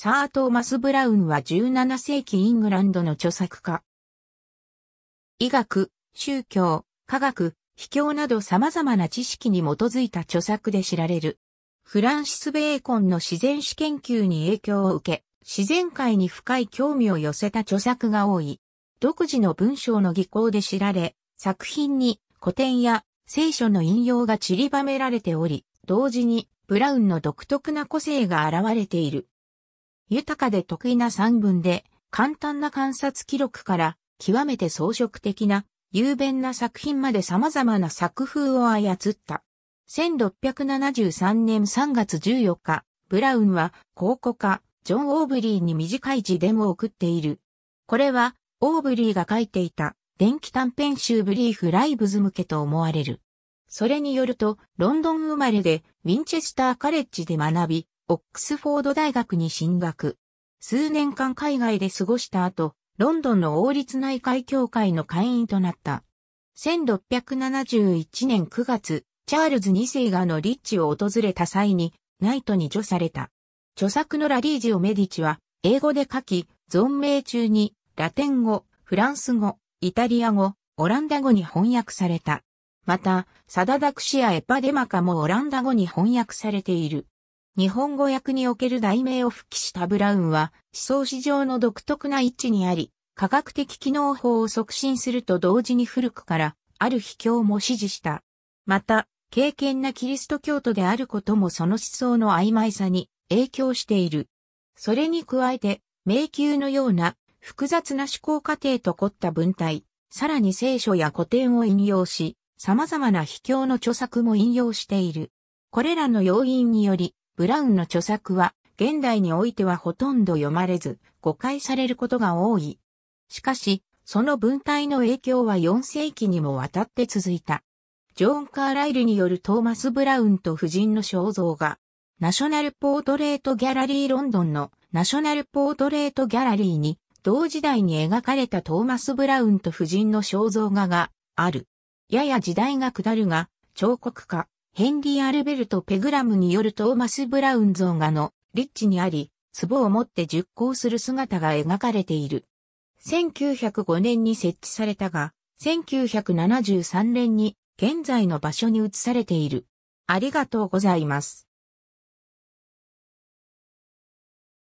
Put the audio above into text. サー・トーマス・ブラウンは17世紀イングランドの著作家。医学、宗教、科学、秘境など様々な知識に基づいた著作で知られる。フランシス・ベーコンの自然史研究に影響を受け、自然界に深い興味を寄せた著作が多い。独自の文章の技巧で知られ、作品に古典や聖書の引用が散りばめられており、同時にブラウンの独特な個性が現れている。豊かで得意な散文で、簡単な観察記録から、極めて装飾的な、雄弁な作品まで様々な作風を操った。1673年3月14日、ブラウンは考古家、ジョン・オーブリーに短い自伝を送っている。これは、オーブリーが書いていた、伝記短編集ブリーフ・ライブズ向けと思われる。それによると、ロンドン生まれで、ウィンチェスター・カレッジで学び、オックスフォード大学に進学。数年間海外で過ごした後、ロンドンの王立内科医協会の会員となった。1671年9月、チャールズ2世がノリッジを訪れた際に、ナイトに叙された。著作のラリージオ・メディチは、英語で書き、存命中に、ラテン語、フランス語、イタリア語、オランダ語に翻訳された。また、サダダクシやエパデマカもオランダ語に翻訳されている。日本語訳における題名を復帰したブラウンは、思想史上の独特な位置にあり、科学的機能法を促進すると同時に古くから、ある秘境も支持した。また、敬虔なキリスト教徒であることもその思想の曖昧さに影響している。それに加えて、迷宮のような複雑な思考過程と凝った文体、さらに聖書や古典を引用し、様々な秘境の著作も引用している。これらの要因により、ブラウンの著作は現代においてはほとんど読まれず誤解されることが多い。しかし、その文体の影響は4世紀にもわたって続いた。ジョーン・カーライルによるトーマス・ブラウンと夫人の肖像画、ナショナル・ポートレート・ギャラリー・ロンドンのナショナル・ポートレート・ギャラリーに同時代に描かれたトーマス・ブラウンと夫人の肖像画がある。やや時代が下るが、彫刻家。ヘンリー・アルベルト・ペグラムによるトーマス・ブラウン像画のリッチにあり、壺を持って熟考する姿が描かれている。1905年に設置されたが、1973年に現在の場所に移されている。ありがとうございます。